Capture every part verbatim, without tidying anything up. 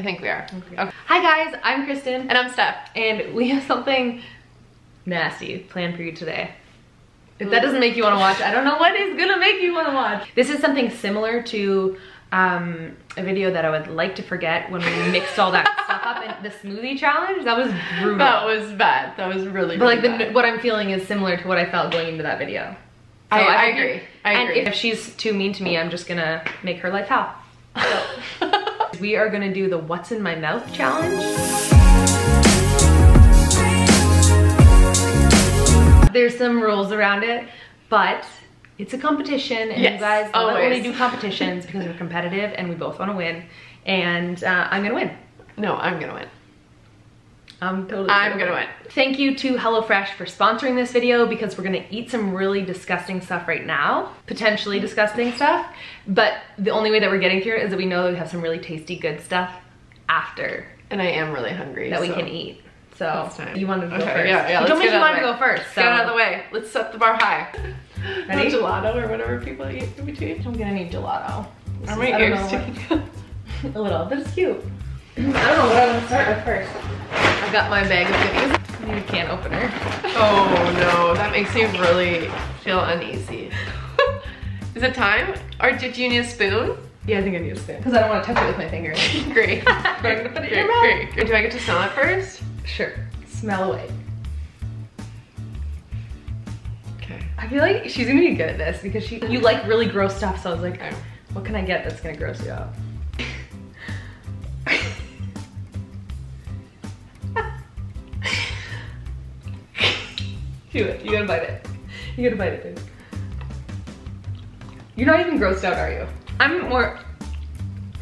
I think we are. Okay. Okay. Hi guys, I'm Kristen. And I'm Steph. And we have something nasty planned for you today. If that doesn't make you want to watch, I don't know what is gonna make you want to watch. This is something similar to um, a video that I would like to forget when we mixed all that stuff up in the smoothie challenge. That was brutal. That was bad. That was really, really But like bad. The, what I'm feeling is similar to what I felt going into that video. So I, I, I agree. agree. I and agree. If, if she's too mean to me, I'm just gonna make her life hell. So. We are gonna do the what's in my mouth challenge. There's some rules around it, but it's a competition, and yes, you guys always. Only do competitions because we're competitive and we both want to win. And uh, I'm gonna win. No, I'm gonna win. I'm totally. I'm gonna, gonna win. win. Thank you to HelloFresh for sponsoring this video, because we're gonna eat some really disgusting stuff right now, potentially disgusting stuff. But the only way that we're getting here is that we know that we have some really tasty, good stuff after. And I am really hungry. That so. we can eat. So you wanted to go okay, first. Yeah, yeah, you don't make you want to go first. So. Get out of the way. Let's set the bar high. Ready? No gelato or whatever people eat in between. I don't get any gelato. Are my ears sticking out? A little. That's cute. I don't know what I'm gonna start with first. I got my bag of goodies. I need a can opener. Oh no, that makes me really feel uneasy. Is it time? Or did you need a spoon? Yeah, I think I need a spoon. Because I don't want to touch it with my fingers. Great. But I'm gonna put it in your mouth. Great, great. Do I get to smell it first? Sure. Smell away. Okay. I feel like she's gonna be good at this because she you like really gross stuff, so I was like, okay, what can I get that's gonna gross you out? Do it. You gotta bite it. You gotta bite it, dude. You're not even grossed out, are you? I'm more.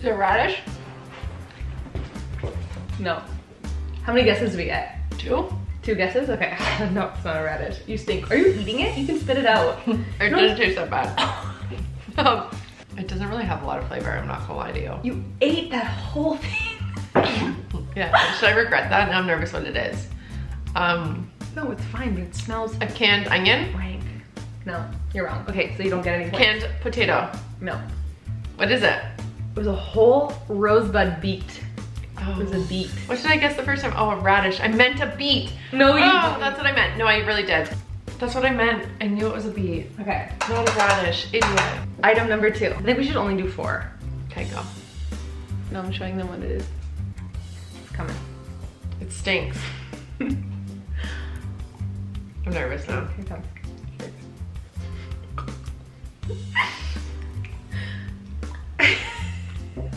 Is it radish? No. How many guesses do we get? Two? Two guesses? Okay. No, it's not a radish. You stink. Are you eating it? You can spit it out. It doesn't taste that bad. No. It doesn't really have a lot of flavor, I'm not gonna lie to you. You ate that whole thing. Yeah, should I regret that? Now I'm nervous what it is. Um, no, it's fine, but it smells. A canned onion? Rank. No, you're wrong. Okay, so you don't get any points. Canned potato? No. What is it? It was a whole rosebud beet. Oh. It was a beet. What should I guess the first time? Oh, a radish. I meant a beet. No, you oh, didn't. That's what I meant. No, I really did. That's what I meant. I knew it was a beet. Okay. Not a radish. Idiot. Item number two. I think we should only do four. Okay, go. Now I'm showing them what it is. It's coming. It stinks. I'm nervous now. Here it comes.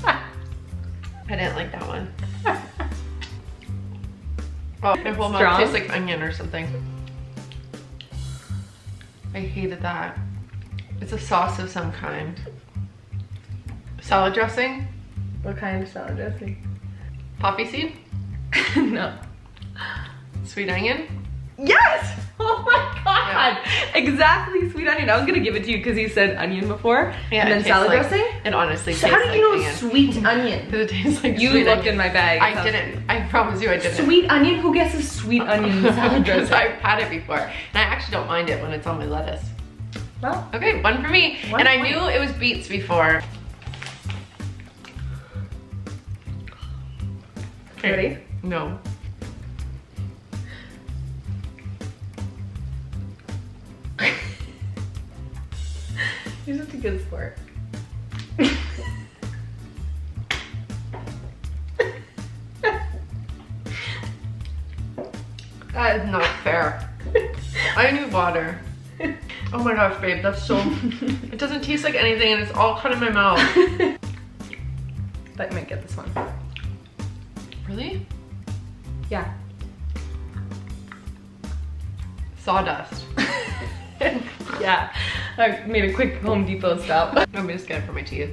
I didn't like that one. Oh, my whole mouth tastes like onion or something. I hated that. It's a sauce of some kind. Salad dressing? What kind of salad dressing? Poppy seed? No. Sweet onion? Yes! Oh my god! Yeah. Exactly, sweet onion. I was gonna give it to you because you said onion before. Yeah, and then salad like, dressing? It honestly so tastes like How do you like know onion. Sweet onion? Because it tastes like you sweet You looked onion. in my bag. I didn't. I promise you I didn't. Sweet onion? Who guesses sweet onion in salad dressing? I've had it before. And I actually don't mind it when it's on my lettuce. Well. Okay, one for me. One and I point. knew it was beets before. Okay. Ready? No. You're such a good sport. That is not fair. I need water. Oh my gosh, babe, that's so... It doesn't taste like anything and it's all cut in my mouth. I thought you might get this one. Really? Yeah. Sawdust. Yeah. I made a quick Home Depot stop. I'm just gonna for my teeth.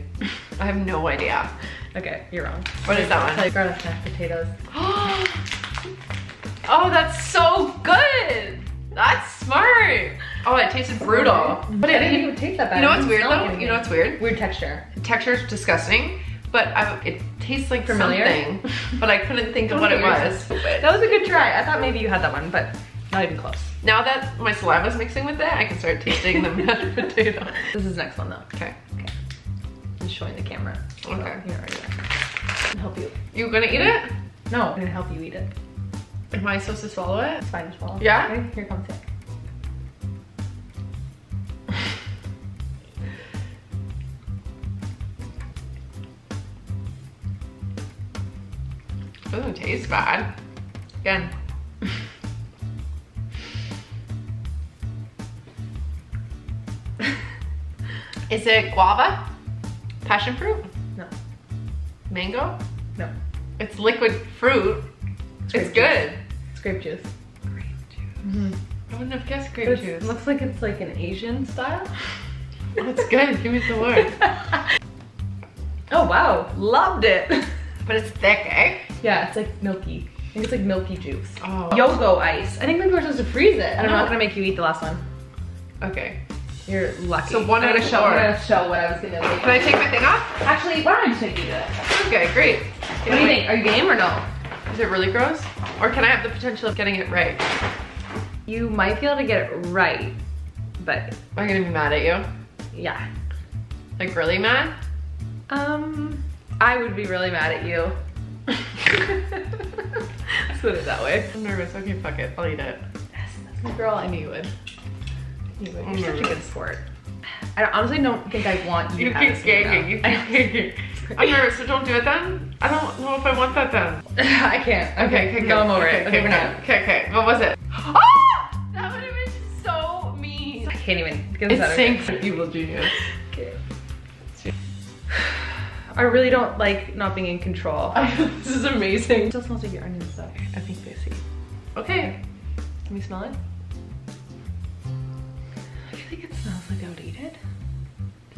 I have no idea. Okay, you're wrong. What is that one? Like garlic mashed potatoes. Oh, that's so good. That's smart. Oh, it tasted brutal. But it didn't even taste that bad. You know what's weird though? You know what's weird? Weird texture. Texture's disgusting, but I, it tastes like familiar. Something. But I couldn't think of what it was. That was a good try. I thought maybe you had that one, but not even close. Now that my saliva's mixing with it, I can start tasting the mashed potato. This is the next one though. Okay. Okay. I'm showing the camera. Okay. So, here are you. can help you. You gonna eat it? No, I'm gonna help you eat it. Am I supposed to swallow it? It's fine to swallow. Yeah? Okay, here comes it. It doesn't taste bad. Again. Is it guava? Passion fruit? No. Mango? No. It's liquid fruit. It's, it's good. Juice. It's grape juice. Grape juice. Mm-hmm. I wouldn't have guessed grape it's, juice. It looks like it's like an Asian style. That's good. Give me some more. Oh wow, loved it. But it's thick, eh? Yeah, it's like milky. I think it's like milky juice. Oh. Yogo ice. I think maybe we're supposed to freeze it. And no. I'm not gonna make you eat the last one. Okay. You're lucky. So one out of show. I'm gonna show what I was gonna do. Can I take my thing off? Actually, why don't you take it? Okay, great. What do you think? Are you game or no? Is it really gross? Or can I have the potential of getting it right? You might be able to get it right, but... Am I gonna be mad at you? Yeah. Like really mad? Um, I would be really mad at you. Let's put it that way. I'm nervous. Okay, fuck it. I'll eat it. Yes, that's my girl. I knew you would. You would. You're mm. such a good sport. I don't, honestly don't think I want you, you to keep gagging. You keep gagging. I'm nervous, so don't do it then. I don't know if I want that then. I can't. Okay, okay, okay, no, I'm over okay, it. Okay, okay, we're not. Okay, okay. What was it? Oh! That would have been so mean. I can't even get this out of it. It sinks. Evil genius. Okay. I really don't like not being in control. This is amazing. It still smells like your onions though. I think they see. Okay. Can we smell it? I think it smells like I would eat it.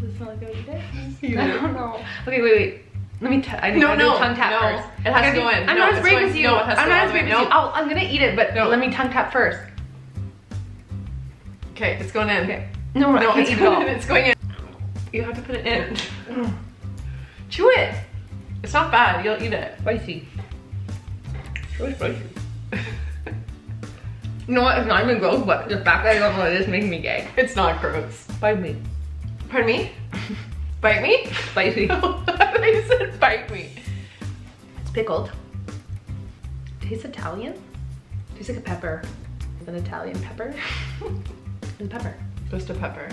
Does it smell like I would eat it? Eat I don't it. know. Okay, wait, wait. Let me. T I no, I no, tongue tap no. first. It has to go in. I'm no, not as brave as you. No, it has I'm to not as brave as you. Oh, I'm gonna eat it, but no. let me tongue tap first. Okay, it's going in. Okay. No, no, it's going in. It's going in. You have to put it in. Chew it. It's not bad. You'll eat it. Spicy. It's really spicy. You know what? It's not even gross, but the fact that I don't know what it is makes me gay. It's not gross. Bite me. Pardon me? Bite me? Bite me. I said bite me. It's pickled. It tastes Italian. It tastes like a pepper. An Italian pepper. It's pepper. Just a pepper.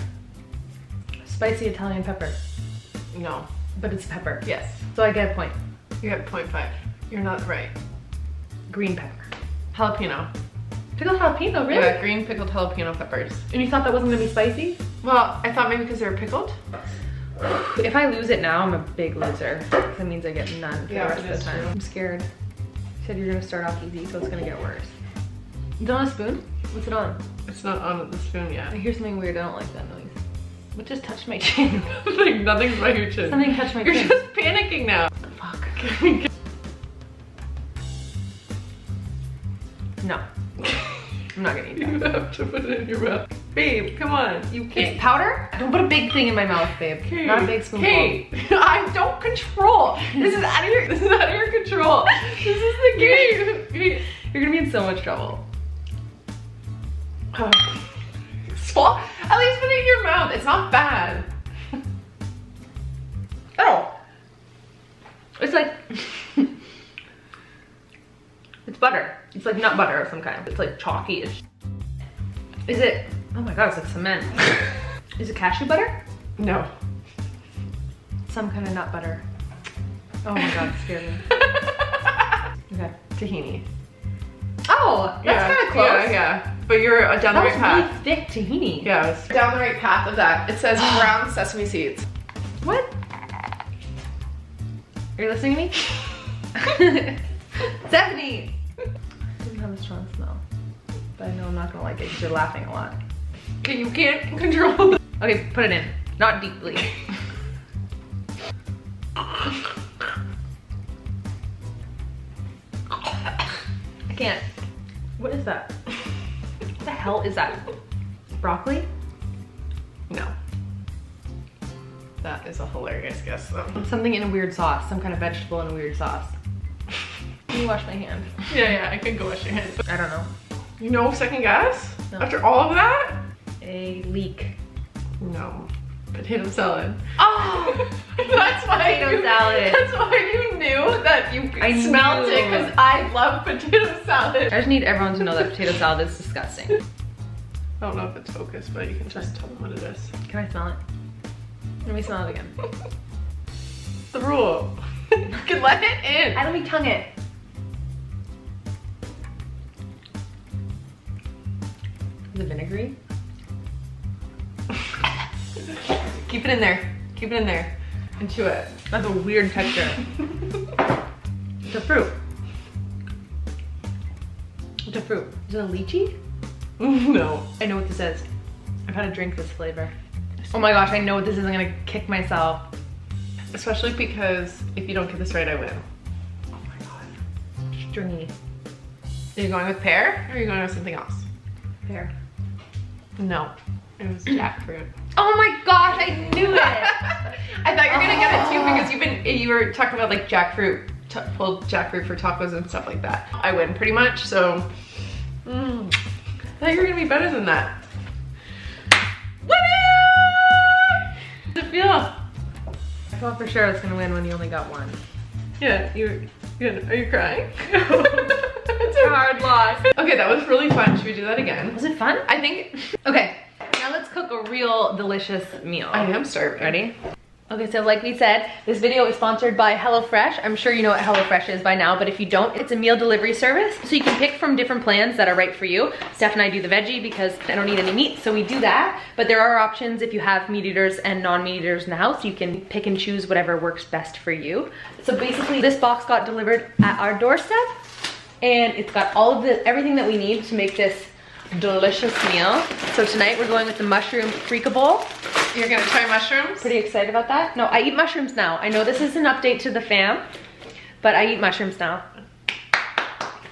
Spicy Italian pepper. No. But it's pepper. Yes. So I get a point. You get point five. You're not right. Green pepper. Jalapeno. Pickled jalapeno, really? Yeah, green pickled jalapeno peppers. And you thought that wasn't gonna be spicy? Well, I thought maybe because they were pickled. If I lose it now, I'm a big loser. That means I get none for yeah, the rest of the time. True. I'm scared. You said you're gonna start off easy, so it's gonna get worse. Is it on a spoon? What's it on? It's not on the spoon yet. I hear something weird, I don't like that noise. What just touched my chin? Like nothing's by your chin. Something touched my you're chin. You're just panicking now. Fuck. No. I'm not gonna eat that. You have to put it in your mouth. Babe, come on. You can't. It's powder? Don't put a big thing in my mouth, babe. Kate, not a big spoonful. Kate, I don't control. This is out of your, this is out of your control. This is the game. You're gonna be in so much trouble. Oh. Swallow. At least put it in your mouth. It's not bad. Oh. It's like... It's butter. It's like nut butter of some kind. It's like chalky-ish. Is it, oh my god, it's like cement. Is it cashew butter? No. Some kind of nut butter. Oh my god, it scared me. Okay, tahini. Oh, that's yeah, kind of close. Yeah, yeah. But you're down the right path. That was really thick tahini. Yeah. Down the right path of that. It says brown sesame seeds. What? Are you listening to me? Stephanie! It doesn't have a strong smell, but I know I'm not gonna like it because you're laughing a lot. Okay, you can't control it. Okay, put it in. Not deeply. I can't. What is that? What the hell is that? Broccoli? No. That is a hilarious guess though. Something in a weird sauce, some kind of vegetable in a weird sauce. Can you wash my hand? Yeah, yeah, I can go wash your hand. I don't know. You know, second guess? No. After all of that? A leek. No. Potato salad. Oh, that's why potato you, salad. That's why you knew that you I smelled knew. it because I love potato salad. I just need everyone to know that potato salad is disgusting. I don't know if it's focused, but you can just tell them what it is. Can I smell it? Let me smell it again. It's the rule. You can let it in. I don't mean tongue it. Is it vinegary? Keep it in there. Keep it in there. And chew it. That's a weird texture. It's a fruit. It's a fruit. Is it a lychee? No. I know what this is. I've had a drink this flavor. Oh my gosh, I know what this is. I'm gonna kick myself. Especially because if you don't get this right, I win. Oh my god. Stringy. Are you going with pear? Or are you going with something else? Pear. No. It was jackfruit. Oh my gosh, I knew it! I thought you were gonna get it too because you've been, you were talking about like jackfruit, pulled jackfruit for tacos and stuff like that. I win pretty much, so. Mm. I thought you were gonna be better than that. Winner! How's it feel? I thought for sure it's gonna win when you only got one. Yeah, you. Are you crying? It's a hard loss. Okay, that was really fun. Should we do that again? Was it fun? I think. Okay. Now let's cook a real delicious meal. I am starving. Ready? Okay, so like we said, this video is sponsored by HelloFresh. I'm sure you know what HelloFresh is by now, but if you don't, it's a meal delivery service. So you can pick from different plans that are right for you. Steph and I do the veggie because I don't eat any meat, so we do that. But there are options if you have meat eaters and non-meat eaters in the house. You can pick and choose whatever works best for you. So basically, this box got delivered at our doorstep, and it's got all of the everything that we need to make this delicious meal. So tonight we're going with the mushroom freakable. You're gonna try mushrooms? Pretty excited about that. No, I eat mushrooms now. I know this is an update to the fam, but I eat mushrooms now.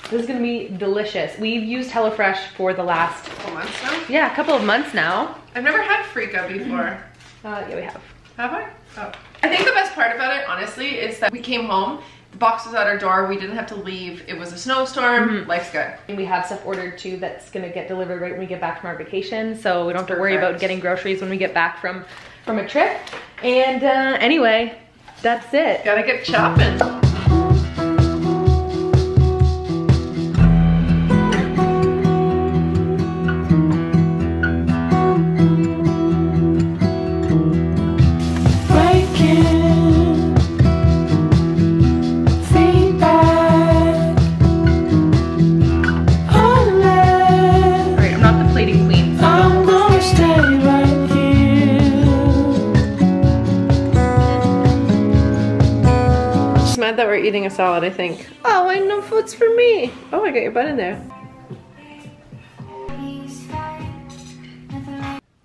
This is gonna be delicious. We've used HelloFresh for the last couple months now. Yeah, a couple of months now. I've never had freaka before. Uh, yeah, we have. Have I? Oh. I think the best part about it, honestly, is that we came home. The box was at our door. We didn't have to leave. It was a snowstorm. Mm-hmm. Life's good. And we have stuff ordered too that's going to get delivered right when we get back from our vacation. So we don't have to worry about getting groceries when we get back from, from a trip. And uh, anyway, that's it. Gotta get shopping. That we're eating a salad, I think. Oh, I know food's for me. Oh, I got your butt in there.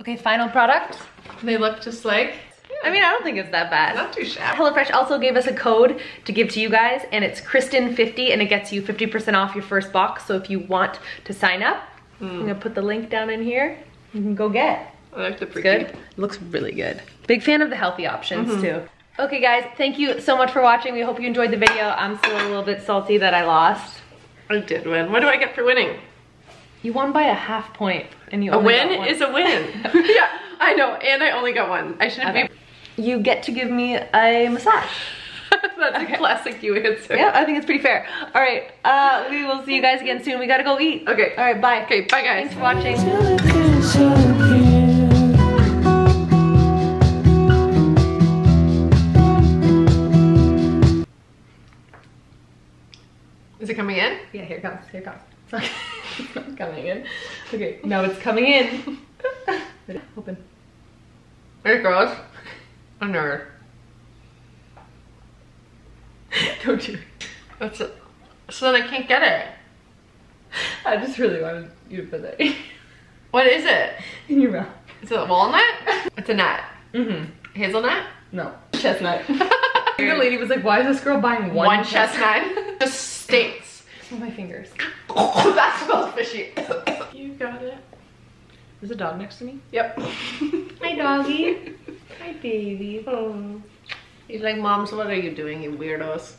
Okay, final product. They look just like. I mean, I don't think it's that bad. Not too shabby. HelloFresh also gave us a code to give to you guys, and it's Kristen fifty, and it gets you fifty percent off your first box. So if you want to sign up, mm. I'm gonna put the link down in here. You can go get. I like the freaky. Good. Looks really good. Big fan of the healthy options mm-hmm. too. Okay guys, thank you so much for watching. We hope you enjoyed the video. I'm still a little bit salty that I lost. I did win. What do I get for winning? You won by a half point. And you a only win got one. Is a win. Yeah, I know, and I only got one. I shouldn't okay. be. You get to give me a massage. That's okay. A classic you answer. Yeah, I think it's pretty fair. All right, uh, we will see you guys again soon. We gotta go eat. Okay. All right, bye. Okay, bye guys. Thanks for watching. Is it coming in? Yeah, here it comes, here it comes. Okay. It's not coming in. Okay, now it's coming in. Open. There it goes. Another. Don't you? That's it. So then I can't get it. I just really wanted you to put that in. What is it? In your mouth. Is it a walnut? It's a nut. Mm-hmm. Hazelnut? No. Chestnut. The lady was like, why is this girl buying one, one chestnut? chestnut? Just stinks. Smell my fingers. Oh, that smells fishy. You got it. There's a dog next to me? Yep. Hi, doggy. Hi, baby. Oh. He's like, Mom, so what are you doing, you weirdos?